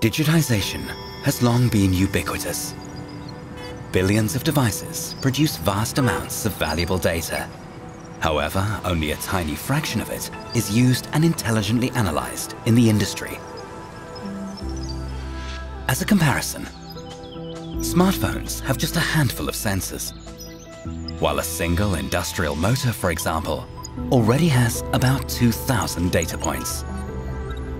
Digitization has long been ubiquitous. Billions of devices produce vast amounts of valuable data. However, only a tiny fraction of it is used and intelligently analyzed in the industry. As a comparison, smartphones have just a handful of sensors, while a single industrial motor, for example, already has about 2,000 data points.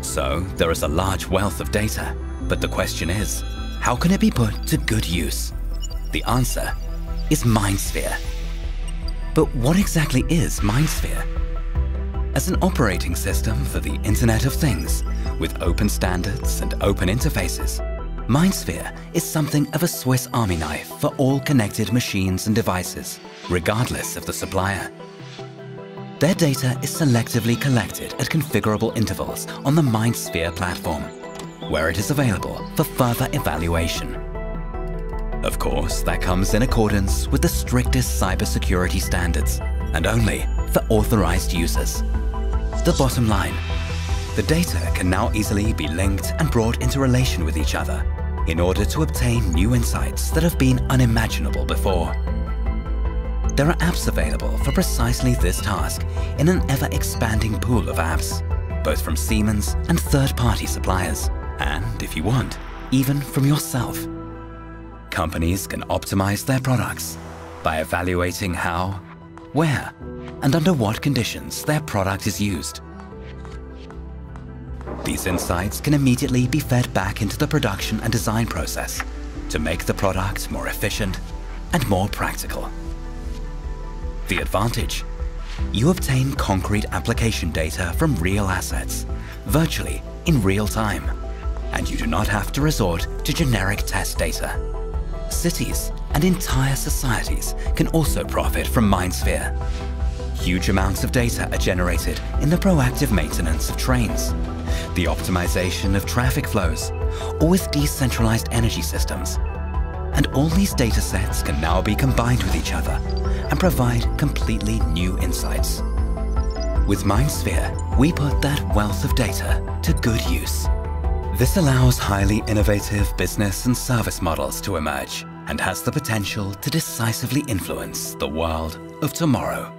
So there is a large wealth of data, but the question is, how can it be put to good use? The answer is MindSphere. But what exactly is MindSphere? As an operating system for the Internet of Things, with open standards and open interfaces, MindSphere is something of a Swiss Army knife for all connected machines and devices, regardless of the supplier. Their data is selectively collected at configurable intervals on the MindSphere platform, where it is available for further evaluation. Of course, that comes in accordance with the strictest cybersecurity standards and only for authorized users. The bottom line, the data can now easily be linked and brought into relation with each other in order to obtain new insights that have been unimaginable before. There are apps available for precisely this task in an ever-expanding pool of apps, both from Siemens and third-party suppliers, and if you want, even from yourself. Companies can optimize their products by evaluating how, where, and under what conditions their product is used. These insights can immediately be fed back into the production and design process to make the product more efficient and more practical. The advantage? You obtain concrete application data from real assets, virtually in real time, and you do not have to resort to generic test data. Cities and entire societies can also profit from MindSphere. Huge amounts of data are generated in the proactive maintenance of trains, the optimization of traffic flows, or with decentralized energy systems. And all these data sets can now be combined with each other and provide completely new insights. With MindSphere, we put that wealth of data to good use. This allows highly innovative business and service models to emerge and has the potential to decisively influence the world of tomorrow.